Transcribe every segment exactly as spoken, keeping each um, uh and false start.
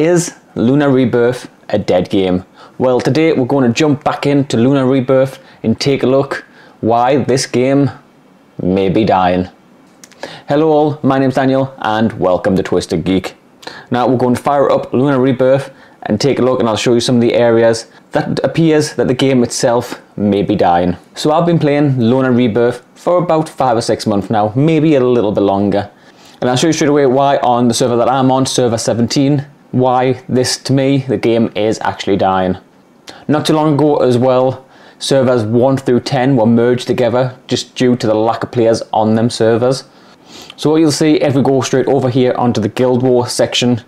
Is Luna Rebirth a dead game? Well, today we're going to jump back into Luna Rebirth and take a look why this game may be dying. Hello all, my name's Daniel and welcome to Twisted Geek. Now we're going to fire up Luna Rebirth and take a look, and I'll show you some of the areas that it appears that the game itself may be dying. So I've been playing Luna Rebirth for about five or six months now, maybe a little bit longer. And I'll show you straight away why on the server that I'm on, server seventeen, why this, to me, the game is actually dying. Not too long ago as well, servers one through ten were merged together just due to the lack of players on them servers. So what you'll see if we go straight over here onto the Guild War section,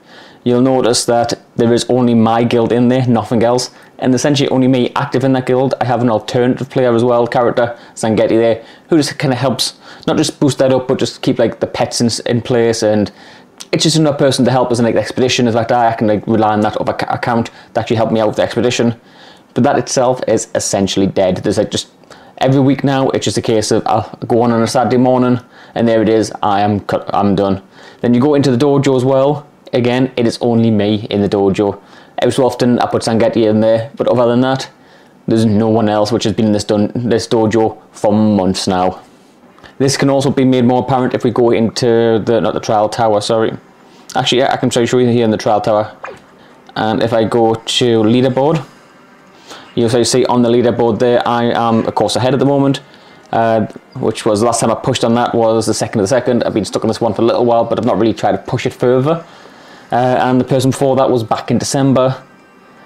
you'll notice that there is only my guild in there, nothing else, and essentially only me active in that guild. I have an alternative player as well, character, Zangetti there, who just kind of helps, not just boost that up, but just keep like the pets in, in place, and it's just another person to help us in like the expedition. In fact, I can like rely on that other account to actually help me out with the expedition. But that itself is essentially dead. There's like just every week now, it's just a case of I'll go on on a Saturday morning, and there it is, I am cut, I'm done. Then you go into the dojo as well. Again, it is only me in the dojo. Every so often I put Zangetti in there, but other than that, there's no one else, which has been in this, done, this dojo for months now. This can also be made more apparent if we go into the, not the trial tower, sorry. Actually, yeah, I can show you here in the trial tower. And if I go to leaderboard, you'll see on the leaderboard there, I am of course ahead at the moment. Uh, which was the last time I pushed on that was the second of the second. I've been stuck on this one for a little while, but I've not really tried to push it further. Uh, and the person before that was back in December.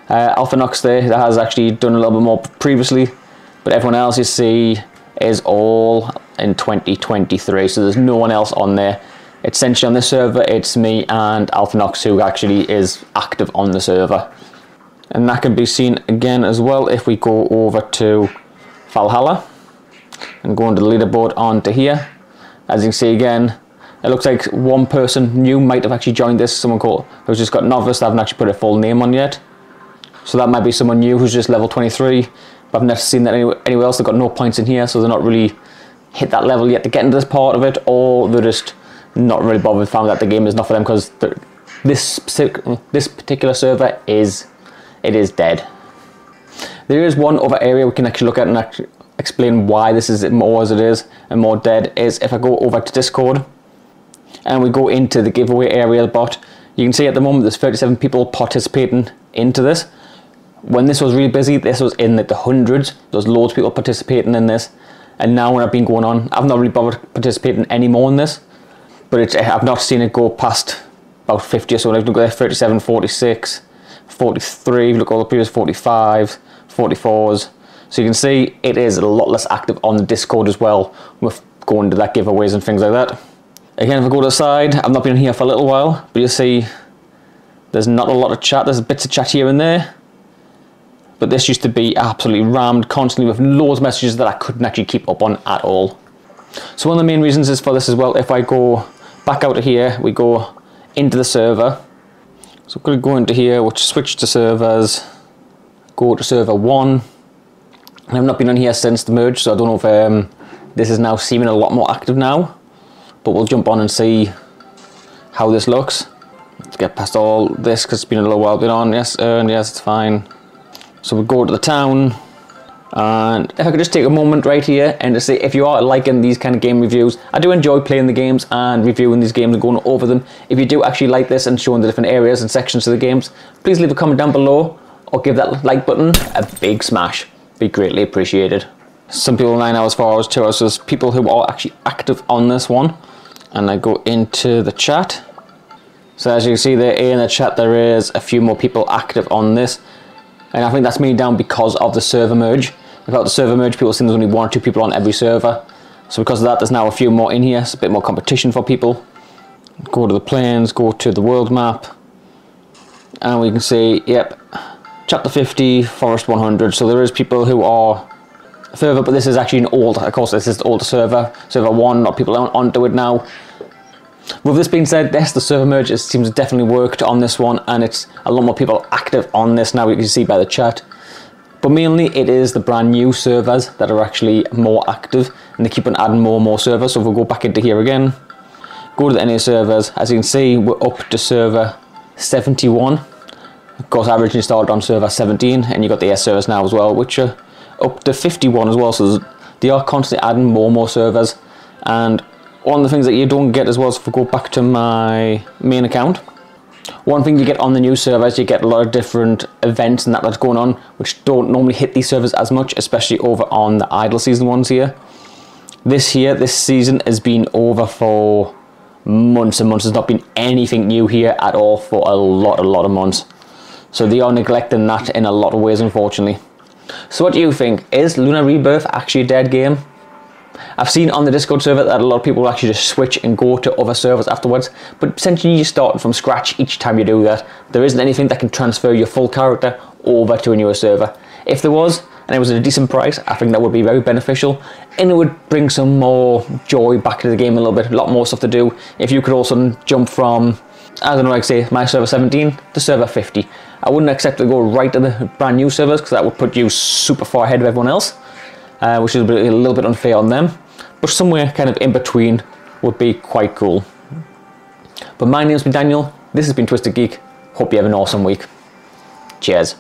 Uh, Alpha Nox there, that has actually done a little bit more previously, but everyone else you see is all in twenty twenty-three, so there's no one else on there. Essentially on this server, it's me and Alpha Nox who actually is active on the server. And that can be seen again as well if we go over to Valhalla and go into the leaderboard onto here. As you can see again, it looks like one person new might have actually joined this, someone called who's just got novice. I haven't actually put a full name on yet. So that might be someone new who's just level twenty-three, but I've never seen that anywhere, anywhere else. They've got no points in here, so they're not really hit that level yet to get into this part of it, or they're just not really bothered, found that the game is not for them because this, this particular server is, it is dead. There is one other area we can actually look at and actually explain why this is more as it is and more dead, is if I go over to Discord, and we go into the giveaway area bot. You can see at the moment there's thirty-seven people participating into this. When this was really busy, this was in the hundreds. There's loads of people participating in this. And now when I've been going on, I've not really bothered participating anymore in this. But it's, I've not seen it go past about fifty or so. I've got thirty-seven, forty-six, forty-three. Look at all the previous forty-fives, forty-fours. So you can see it is a lot less active on the Discord as well, with going to that giveaways and things like that. Again, if I go to the side, I've not been here for a little while, but you'll see there's not a lot of chat. There's bits of chat here and there, but this used to be absolutely rammed constantly with loads of messages that I couldn't actually keep up on at all. So one of the main reasons is for this as well. If I go back out of here, we go into the server. So I'm going to go into here, which switch to servers, go to server one. And I've not been on here since the merge, so I don't know if um, this is now seeming a lot more active now. But we'll jump on and see how this looks. Let's get past all this because it's been a little while been on. Yes, and yes, it's fine. So we'll go to the town, and if I could just take a moment right here and just say, if you are liking these kind of game reviews, I do enjoy playing the games and reviewing these games and going over them. If you do actually like this and showing the different areas and sections of the games, please leave a comment down below or give that like button a big smash. Be greatly appreciated. Some people nine hours, four hours, two hours. So there's people who are actually active on this one. And I go into the chat. So as you can see there in the chat, there is a few more people active on this. And I think that's mainly down because of the server merge. Without the server merge, people seem there's only one or two people on every server. So because of that, there's now a few more in here. It's a bit more competition for people. Go to the plains, go to the world map. And we can see, yep, chapter fifty, forest one hundred. So there is people who are further, but this is actually an old, of course this is the older server, server one, not people on, onto it now. With this being said, yes, the server merge is, seems to definitely worked on this one, and it's a lot more people active on this now, you can see by the chat. But mainly it is the brand new servers that are actually more active, and they keep on adding more and more servers. So if we we'll go back into here again, go to the N A servers, as you can see we're up to server seventy-one. Of course, I originally started on server seventeen, and you've got the air servers now as well, which are up to fifty-one as well, so they are constantly adding more and more servers. And one of the things that you don't get as well is if we go back to my main account, one thing you get on the new servers, you get a lot of different events and that that's going on, which don't normally hit these servers as much, especially over on the idle season ones here. This here, this season has been over for months and months. There's not been anything new here at all for a lot, a lot of months. So they are neglecting that in a lot of ways, unfortunately. So what do you think? Is Luna Rebirth actually a dead game? I've seen on the Discord server that a lot of people will actually just switch and go to other servers afterwards, but essentially you start from scratch each time you do that. There isn't anything that can transfer your full character over to a newer server. If there was, and it was at a decent price, I think that would be very beneficial, and it would bring some more joy back to the game a little bit, a lot more stuff to do. If you could also jump from, I don't know, like say, my server seventeen to server fifty. I wouldn't accept to go right to the brand new servers, because that would put you super far ahead of everyone else, uh, which is a, bit, a little bit unfair on them. But somewhere kind of in between would be quite cool. But my name's been Daniel, this has been Twisted Geek, hope you have an awesome week. Cheers.